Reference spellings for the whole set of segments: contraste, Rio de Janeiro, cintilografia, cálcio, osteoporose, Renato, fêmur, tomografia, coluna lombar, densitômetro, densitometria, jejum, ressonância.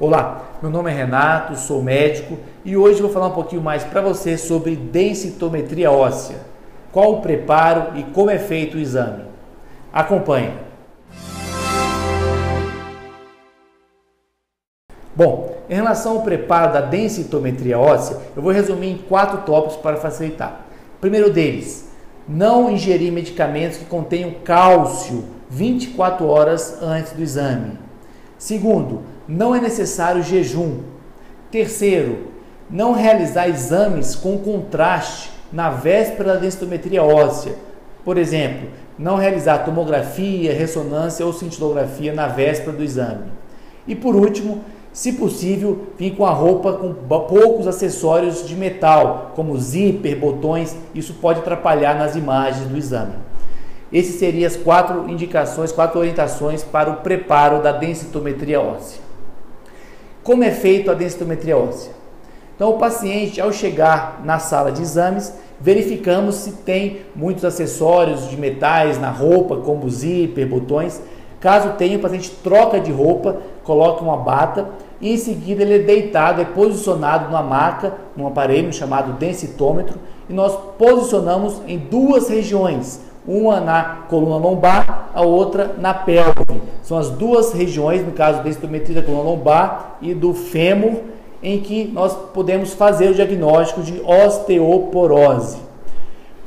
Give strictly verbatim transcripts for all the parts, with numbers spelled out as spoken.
Olá, meu nome é Renato, sou médico e hoje vou falar um pouquinho mais para você sobre densitometria óssea. Qual o preparo e como é feito o exame? Acompanhe! Bom, em relação ao preparo da densitometria óssea, eu vou resumir em quatro tópicos para facilitar. Primeiro deles, não ingerir medicamentos que contenham cálcio vinte e quatro horas antes do exame. Segundo, não é necessário jejum. Terceiro, não realizar exames com contraste na véspera da densitometria óssea. Por exemplo, não realizar tomografia, ressonância ou cintilografia na véspera do exame. E por último, se possível, vir com a roupa com poucos acessórios de metal, como zíper, botões. Isso pode atrapalhar nas imagens do exame. Essas seriam as quatro indicações, quatro orientações para o preparo da densitometria óssea. Como é feito a densitometria óssea? Então, o paciente, ao chegar na sala de exames, verificamos se tem muitos acessórios de metais na roupa, como zíper, botões. Caso tenha, o paciente troca de roupa, coloca uma bata e em seguida ele é deitado, é posicionado numa maca, num aparelho chamado densitômetro, e nós posicionamos em duas regiões, uma na coluna lombar, a outra na pelve. São as duas regiões, no caso da densitometria da coluna lombar e do fêmur, em que nós podemos fazer o diagnóstico de osteoporose.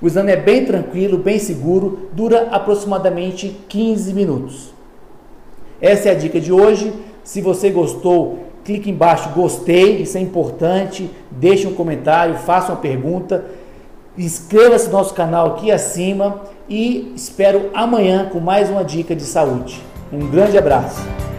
O exame é bem tranquilo, bem seguro, dura aproximadamente quinze minutos. Essa é a dica de hoje. Se você gostou, clique embaixo gostei, isso é importante, deixe um comentário, faça uma pergunta. Inscreva-se no nosso canal aqui acima e espero amanhã com mais uma dica de saúde. Um grande abraço!